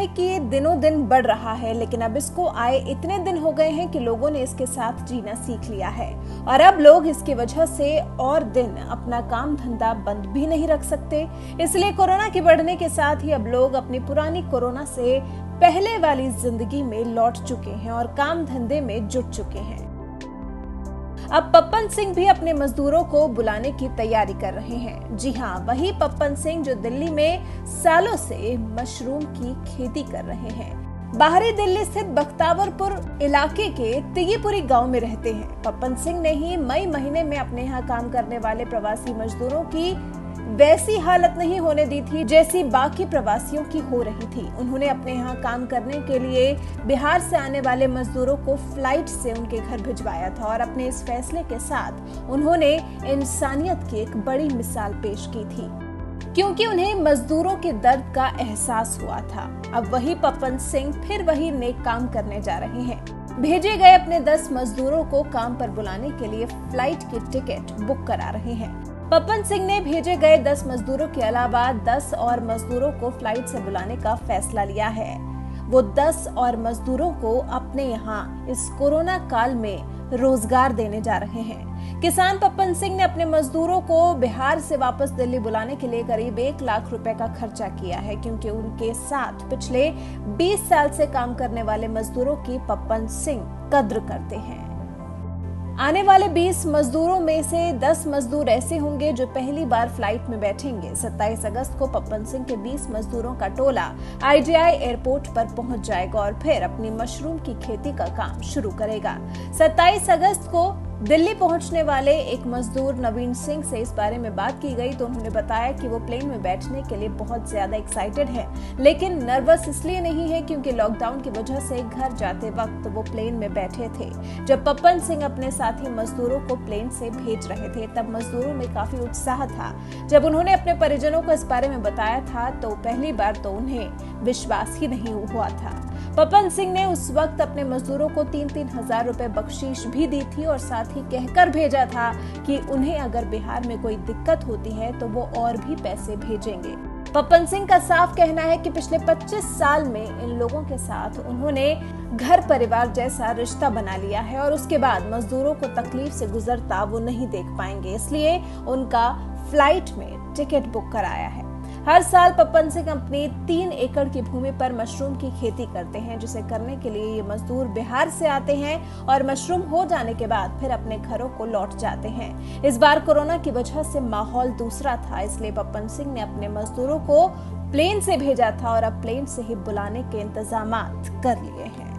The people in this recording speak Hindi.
है कि ये दिनों दिन बढ़ रहा है, लेकिन अब इसको आए इतने दिन हो गए हैं कि लोगों ने इसके साथ जीना सीख लिया है और अब लोग इसकी वजह से और दिन अपना काम धंधा बंद भी नहीं रख सकते। इसलिए कोरोना के बढ़ने के साथ ही अब लोग अपनी पुरानी कोरोना से पहले वाली जिंदगी में लौट चुके हैं और काम धंधे में जुट चुके हैं। अब पप्पन सिंह भी अपने मजदूरों को बुलाने की तैयारी कर रहे हैं। जी हाँ, वही पप्पन सिंह जो दिल्ली में सालों से मशरूम की खेती कर रहे हैं। बाहरी दिल्ली स्थित बख्तावरपुर इलाके के तिगीपुरी गांव में रहते हैं। पप्पन सिंह ने ही मई महीने में अपने यहाँ काम करने वाले प्रवासी मजदूरों की वैसी हालत नहीं होने दी थी जैसी बाकी प्रवासियों की हो रही थी। उन्होंने अपने यहाँ काम करने के लिए बिहार से आने वाले मजदूरों को फ्लाइट से उनके घर भिजवाया था और अपने इस फैसले के साथ उन्होंने इंसानियत की एक बड़ी मिसाल पेश की थी, क्योंकि उन्हें मजदूरों के दर्द का एहसास हुआ था। अब वही पप्पन सिंह फिर वही नेक काम करने जा रहे हैं। भेजे गए अपने 10 मजदूरों को काम पर बुलाने के लिए फ्लाइट की टिकट बुक करा रहे हैं। पप्पन सिंह ने भेजे गए 10 मजदूरों के अलावा 10 और मजदूरों को फ्लाइट से बुलाने का फैसला लिया है। वो 10 और मजदूरों को अपने यहाँ इस कोरोना काल में रोजगार देने जा रहे हैं। किसान पप्पन सिंह ने अपने मजदूरों को बिहार से वापस दिल्ली बुलाने के लिए करीब 1 लाख रुपए का खर्चा किया है, क्योंकि उनके साथ पिछले 20 साल से काम करने वाले मजदूरों की पप्पन सिंह कद्र करते हैं। आने वाले 20 मजदूरों में से 10 मजदूर ऐसे होंगे जो पहली बार फ्लाइट में बैठेंगे। 27 अगस्त को पप्पन सिंह के 20 मजदूरों का टोला आईजीआई एयरपोर्ट पर पहुंच जाएगा और फिर अपनी मशरूम की खेती का काम शुरू करेगा। 27 अगस्त को दिल्ली पहुंचने वाले एक मजदूर नवीन सिंह से इस बारे में बात की गई तो उन्होंने बताया कि वो प्लेन में बैठने के लिए बहुत ज्यादा एक्साइटेड है, लेकिन नर्वस इसलिए नहीं है क्योंकि लॉकडाउन की वजह से घर जाते वक्त वो प्लेन में बैठे थे। जब पप्पन सिंह अपने साथी मजदूरों को प्लेन से भेज रहे थे तब मजदूरों में काफी उत्साह था। जब उन्होंने अपने परिजनों को इस बारे में बताया था तो पहली बार तो उन्हें विश्वास ही नहीं हुआ था। पप्पन सिंह ने उस वक्त अपने मजदूरों को 3-3 हजार रुपए बख्शीश भी दी थी और साथ ही कहकर भेजा था कि उन्हें अगर बिहार में कोई दिक्कत होती है तो वो और भी पैसे भेजेंगे। पप्पन सिंह का साफ कहना है कि पिछले 25 साल में इन लोगों के साथ उन्होंने घर परिवार जैसा रिश्ता बना लिया है और उसके बाद मजदूरों को तकलीफ से गुजरता वो नहीं देख पाएंगे, इसलिए उनका फ्लाइट में टिकट बुक कराया है। हर साल पप्पन सिंह अपनी 3 एकड़ की भूमि पर मशरूम की खेती करते हैं, जिसे करने के लिए ये मजदूर बिहार से आते हैं और मशरूम हो जाने के बाद फिर अपने घरों को लौट जाते हैं। इस बार कोरोना की वजह से माहौल दूसरा था, इसलिए पप्पन सिंह ने अपने मजदूरों को प्लेन से भेजा था और अब प्लेन से ही बुलाने के इंतजामात कर लिए हैं।